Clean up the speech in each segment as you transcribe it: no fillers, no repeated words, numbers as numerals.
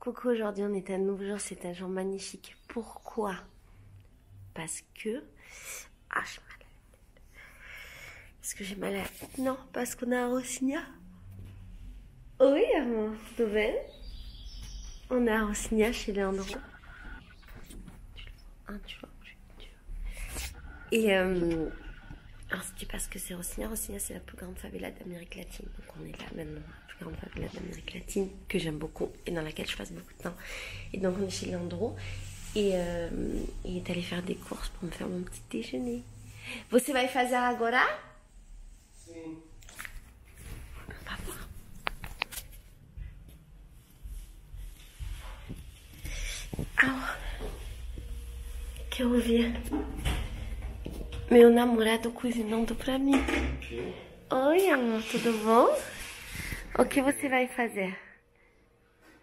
Coucou, aujourd'hui on est à nouveau jour, c'est un jour magnifique. Pourquoi? Parce que... Ah, j'ai mal à la tête. Parce que j'ai mal à la tête. Non, parce qu'on a un Rocinha. Oui, avant nouvelle. On a un Rocinha chez Leandro. Hein, tu vois, et alors si tu sais pas ce que c'est Rocinha, Rocinha c'est la plus grande favela d'Amérique latine. Donc on est là maintenant, la plus grande favela d'Amérique latine que j'aime beaucoup et dans laquelle je passe beaucoup de temps. Et donc on est chez Leandro et il est allé faire des courses pour me faire mon petit déjeuner. Você vai fazer agora? Oui. On va voir. Ah, que eu ouvi. Meu namorado cozinhando pra mim. Okay. Oi, amor, tudo bom? O que você vai fazer?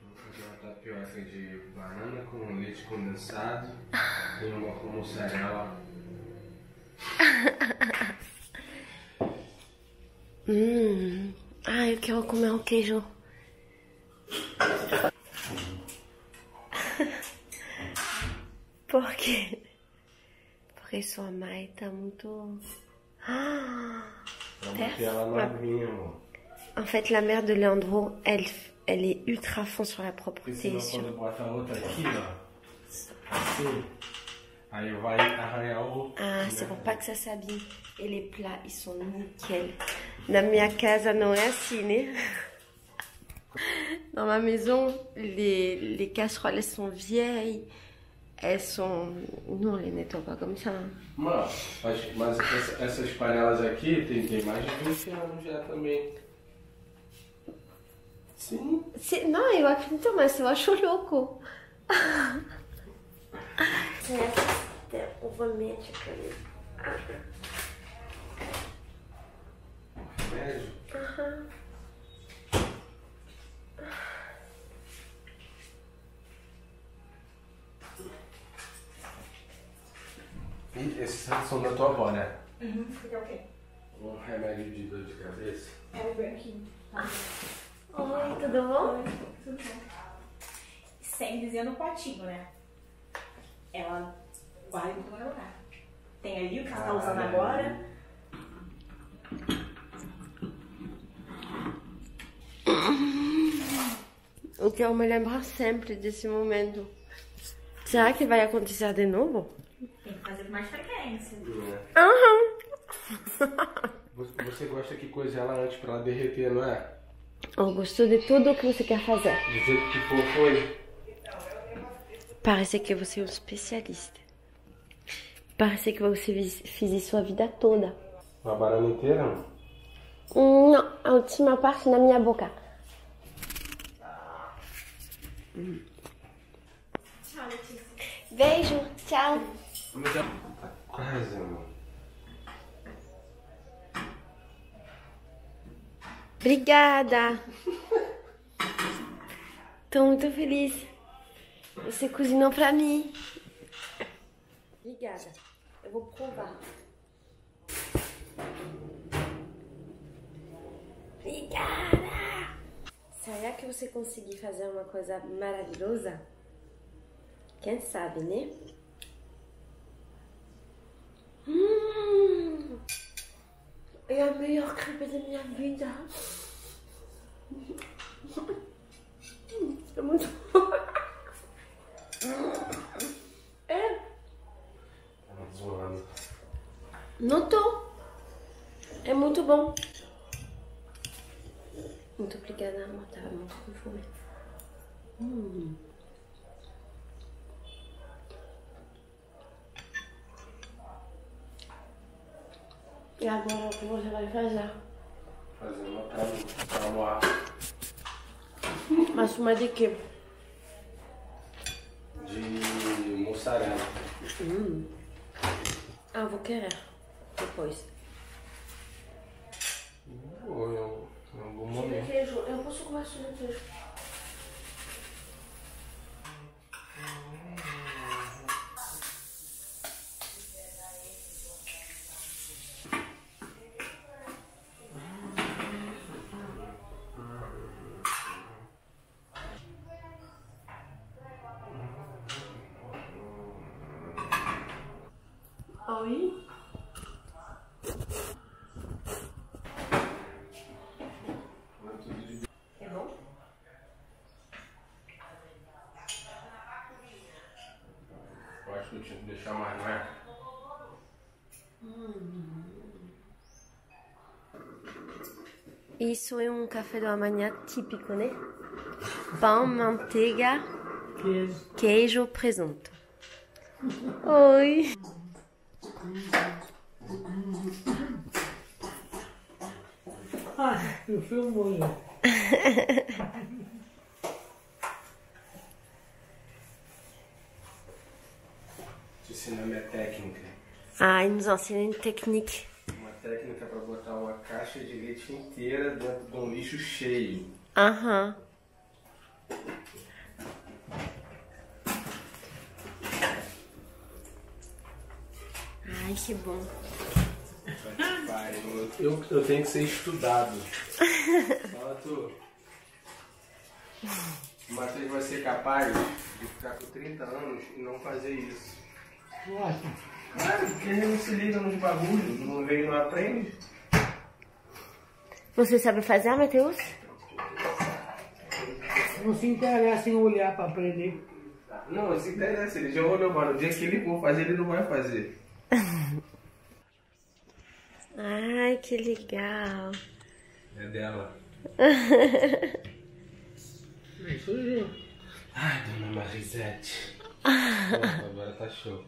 Vou fazer uma tapioca de banana com leite condensado e uma mussarela. Ah, eu quero comer um queijo. Por quê? Porque sua mãe tá muito... Ah, en fait, la mère de Leandro, elle est ultra fond sur la propreté. Sur... Ah, c'est pour pas que ça s'habille. Et les plats, ils sont nickel. Na minha casa não é assim, né? Dans ma maison, les casseroles, elles sont vieilles. Elles sont... Nous, on les nettoie pas comme ça. Mano, essas panelas aqui tem mais de 20 anos já também. Sim. Não, eu acredito, mas eu acho louco. É, eu vou meter pra mim. Remédio? Aham. Esses são da tua avó, né? Uhum, porque é o quê? Um remédio de dor de cabeça. É o branquinho. Oi, tudo bom? Oi, tudo bom. Sem dizer no potinho, né? Ela guarda em primeiro lugar. Tem ali o que você tá usando agora. O que eu me lembro sempre desse momento. Será que vai acontecer de novo? Tem que fazer com mais frequência. Você gosta que coisa ela antes pra ela derreter, não é? Eu gosto de tudo o que você quer fazer. Do jeito que for, foi. Parece que você é especialista. Parece que você fez isso a vida toda. Uma banana inteira? Não, a última parte na minha boca. Tchau, Laetitia. Beijo, tchau. Quase, amor. Obrigada. Tô muito feliz. Você cozinhou pra mim. Obrigada. Eu vou provar. Obrigada. Será que você conseguiu fazer uma coisa maravilhosa? Quem sabe, né? É a melhor crepe da minha vida. É muito bom. É. Notou? É muito bom. Muito obrigada, amor. Tava muito com fome. E agora o que você vai fazer? Fazer uma carne para almoçar. Mas uma de quê? De mussarela. Ah, vou querer. Depois. Em algum momento. Queijo. Eu posso comer sobre queijo. tinha que deixar mais, não é? Isso é café da manhã típico, né? Pão, manteiga, queijo, presunto. Oi! Ah, eu filmei. Te ensinar minha técnica. Ah, ele nos ensina uma técnica. Uma técnica para botar uma caixa de leite inteira dentro de lixo cheio. Aham. Uhum. Ai, que bom. Eu tenho que ser estudado. Fala tu. O Matheus vai ser capaz de ficar com 30 anos e não fazer isso. Nossa. Claro, porque ele não se liga nos bagulhos, não vem e não aprende. Você sabe fazer, Matheus? Não se interessa em olhar para aprender. Não, não se interessa, ele já olhou, mano. O dia que ele for fazer, ele não vai fazer. Ai, que legal. É dela. Ai, dona Marisete. Opa, agora tá show.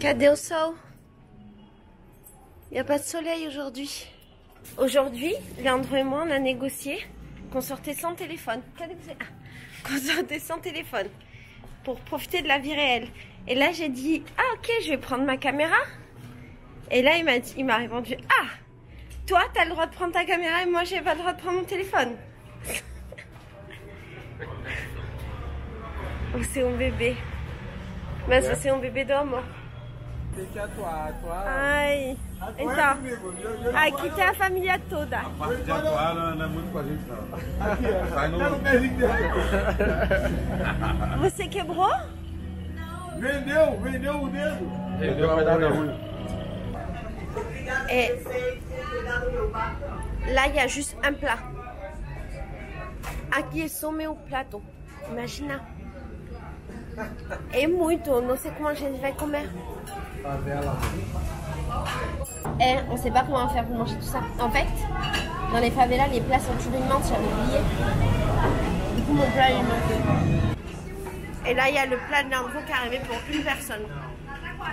Cadê le soleil? Il n'y a pas de soleil aujourd'hui. Aujourd'hui, Leandro et moi, on a négocié qu'on sortait sans téléphone. Qu'on sortait sans téléphone pour profiter de la vie réelle. Et là, j'ai dit, ah ok, je vais prendre ma caméra. Et là, il m'a répondu, ah, toi, tu as le droit de prendre ta caméra et moi, j'ai pas le droit de prendre mon téléphone. Oh, c'est mon bébé. Mas c'est mon bébé d'homme. Tem que atuar. Ai, então, comigo, aqui tem a família toda. A parte de atuar não é muito com a gente, não. Aqui, ó. Sai no pezinho dele. Você quebrou? Não. Vendeu o dedo. Vendeu, vai dar ruim. É. Lá, il y a juste un plat. Aqui é só meu prato. Imagina. É muito, não sei como a gente vai comer. Eh, on sait pas comment faire pour manger tout ça. En fait, dans les favelas, les plats sont tous immenses, j'avais oublié. Du coup, mon plat est immense. Et là, il y a le plat de Leandro qui est arrivé pour une personne.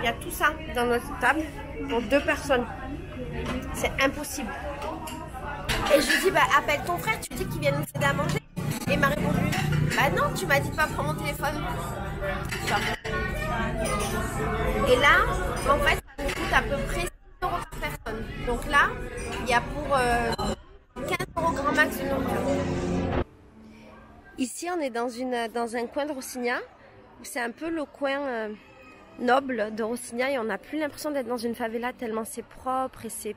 Il y a tout ça dans notre table pour deux personnes. C'est impossible. Et je lui dis, bah, appelle ton frère, tu dis qu'il vient nous aider à manger. Et il m'a répondu, bah non, tu m'as dit de pas prendre mon téléphone. Genre. Et là, en fait, ça nous coûte à peu près 6 € par personne. Donc là, il y a pour 15 € grand max de nourriture. Ici, on est dans un coin de Rocinha. C'est un peu le coin noble de Rocinha et on n'a plus l'impression d'être dans une favela tellement c'est propre et c'est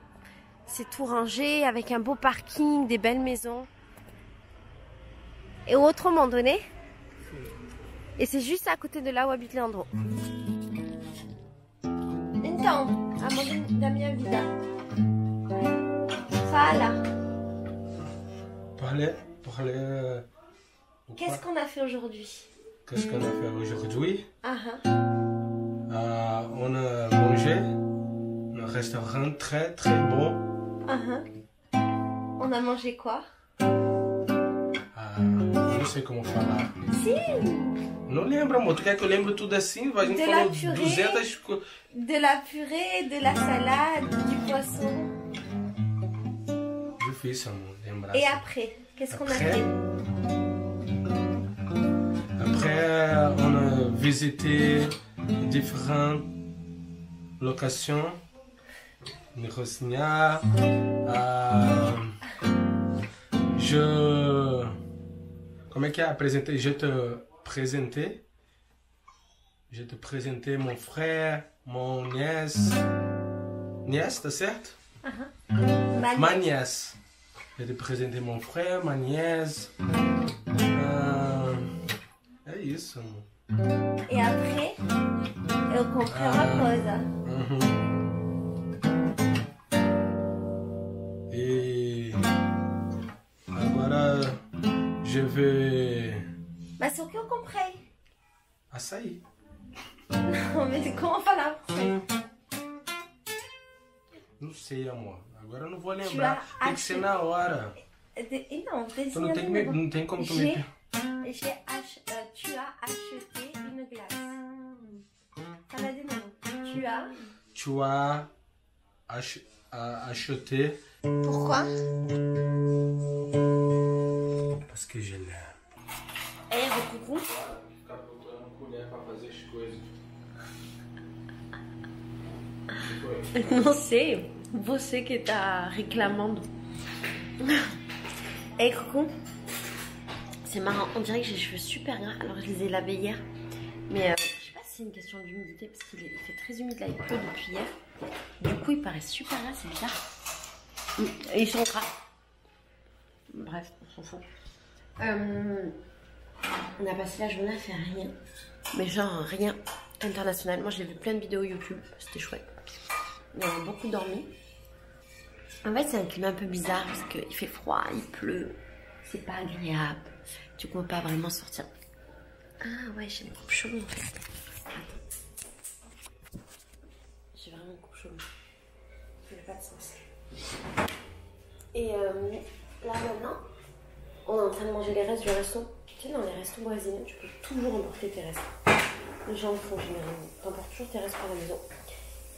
tout rangé avec un beau parking, des belles maisons. Et autrement donné, et c'est juste à côté de là où habite Leandro. Então, a mãe da minha vida. Fala. Parle. parler... Qu'est-ce qu'on a fait aujourd'hui? Qu'est-ce qu'on a fait aujourd'hui? On a mangé dans un restaurant très très bon. On a mangé quoi? Não sei como falar. Sim. Não lembro, amor. Tu quer que eu lembre tudo assim? A gente falou 200 coisas. De la purée, de la salade, du poisson. Difícil, amor, lembrar. E après? Qu'est-ce qu'on a fait? Après, on a visité différentes locations. Rocinha. Comment qu'il a présenté? Je te présentais mon frère, mon nièce. Nièce, t'as certes? Ma nièce. Je te présentais mon frère, ma nièce. Isso. Et après, eu comprei uma coisa. Et agora je vais... Mas o que eu comprei? Açaí. Não, mas como falar pra você? Não sei, amor. Agora eu não vou lembrar. Tem que ser na hora. Não, não tem como tu me... Tu as acheté une glace. Ça va de nouveau. Tu as acheté. Pourquoi? Parce que je l'aime. Hé, coucou. Não sei. Você que tá reclamando. Hé, coucou. C'est marrant, on dirait que j'ai les cheveux super gras, alors je les ai lavés hier, mais je sais pas si c'est une question d'humidité, parce qu'il fait très humide là, il pleut depuis hier, du coup ils paraissent super gras, c'est bizarre, et ils sont gras, bref, on s'en fout. On a passé la journée à faire rien, mais genre rien international. Moi j'ai vu plein de vidéos YouTube, c'était chouette, mais on a beaucoup dormi. En fait c'est un climat un peu bizarre, parce qu'il fait froid, il pleut, c'est pas agréable. Tu ne peux pas vraiment sortir. Ah ouais, j'ai une coupe chelou en fait. J'ai vraiment une coupe chelou. Ça n'a pas de sens. Et là maintenant, on est en train de manger les restes du resto. Tu sais, dans les restos voisins, tu peux toujours emporter tes restes. Les gens le font généralement. Tu emportes toujours tes restes pour la maison.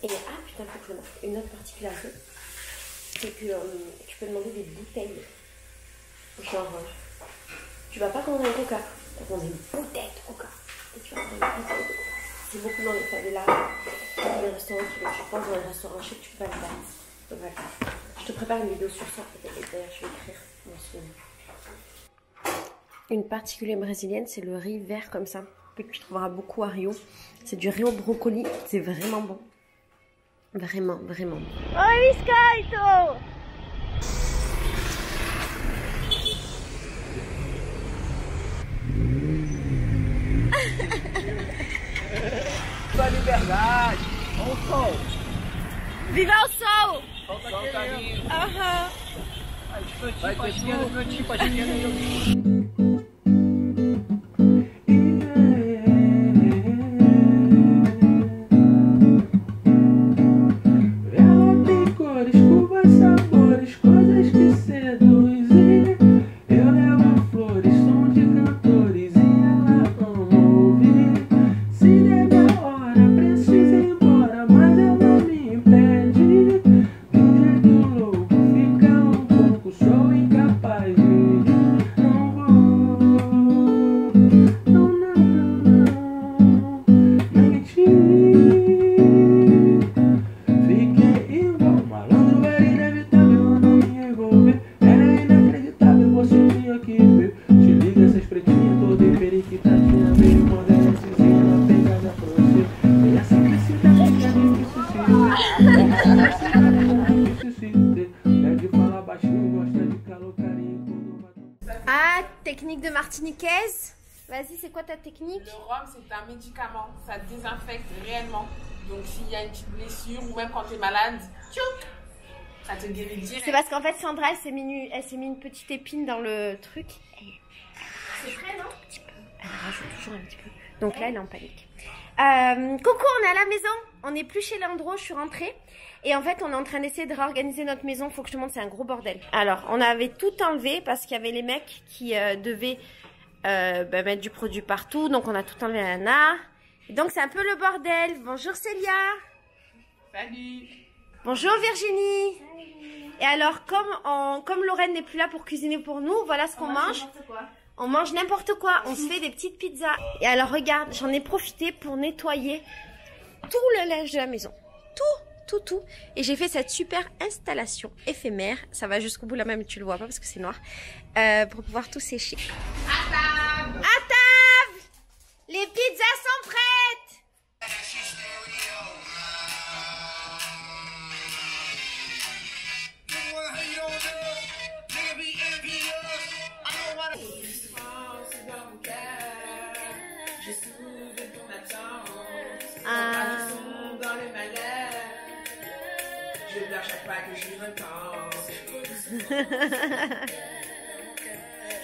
Et ah putain, faut que je le marque. Une autre particularité, c'est que tu peux demander des bouteilles. Genre, tu vas pas commander un coca, tu vas commander une bouteille de coca. Et tu vas prendre une bouteille de coca. C'est beaucoup dans les favelas, dans les restaurants, je pense dans les restaurants, je sais que tu peux pas le faire. Voilà. Je te prépare une vidéo sur ça, peut-être, d'ailleurs je vais écrire mon souvenir. Une particulière brésilienne, c'est le riz vert comme ça, que tu trouveras beaucoup à Rio. C'est du riz au brocoli, c'est vraiment bon. Vraiment, vraiment bon. Oh, biscoito! Viva a liberdade! Olha o sol! Viva o sol! Falta o sol tá lindo! Vai pra esquerda, cantinho, pra esquerda, cantinho! Technique de martiniquaise. Vas-y, c'est quoi ta technique? Le rhum, c'est un médicament. Ça désinfecte réellement. Donc, s'il y a une petite blessure ou même quand tu es malade, tchouk, Ça te guérit direct. C'est parce qu'en fait, Sandra, elle s'est mis une petite épine dans le truc. C'est vrai, non? Un petit peu. Elle rajoute toujours un petit peu. Donc là, elle est en panique. Coucou, on est à la maison. On n'est plus chez Leandro, je suis rentrée. Et en fait, on est en train d'essayer de réorganiser notre maison. Faut que je te montre, c'est un gros bordel. Alors, on avait tout enlevé parce qu'il y avait les mecs qui devaient mettre du produit partout. Donc, on a tout enlevé à Anna. Donc, c'est un peu le bordel. Bonjour, Célia. Salut. Bonjour, Virginie. Salut. Et alors, comme Lorraine n'est plus là pour cuisiner pour nous, voilà ce qu'on mange. On mange n'importe quoi, on se fait des petites pizzas. Et alors regarde, j'en ai profité pour nettoyer tout le linge de la maison. Tout. Et j'ai fait cette super installation éphémère. Ça va jusqu'au bout là-même, tu le vois pas parce que c'est noir. Pour pouvoir tout sécher. À table! À table! Les pizzas sont prêtes! Je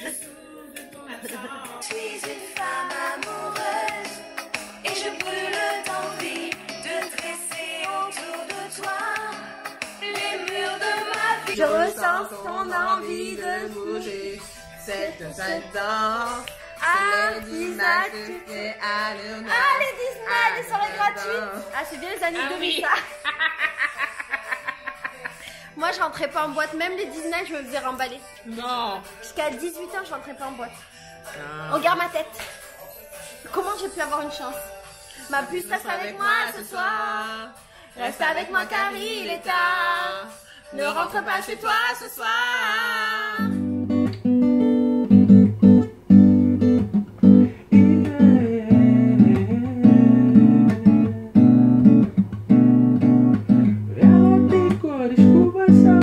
suis une femme amoureuse et je brûle d'envie de dresser autour de toi les murs de ma vie. Je ressens ton envie de bouger. C'est un saltant. Ah, Disney, ah, les Disney, les soirées gratuites. Ah, c'est bien les années 2000. Moi, je rentrais pas en boîte. Même les Disney, je me faisais remballer. Non. Jusqu'à 18 ans, je rentrais pas en boîte. Non. Regarde ma tête. Comment j'ai pu avoir une chance? Ma puce, reste avec moi ce soir. Reste avec moi car il est tard. Ne rentre pas chez toi ce soir. What's up?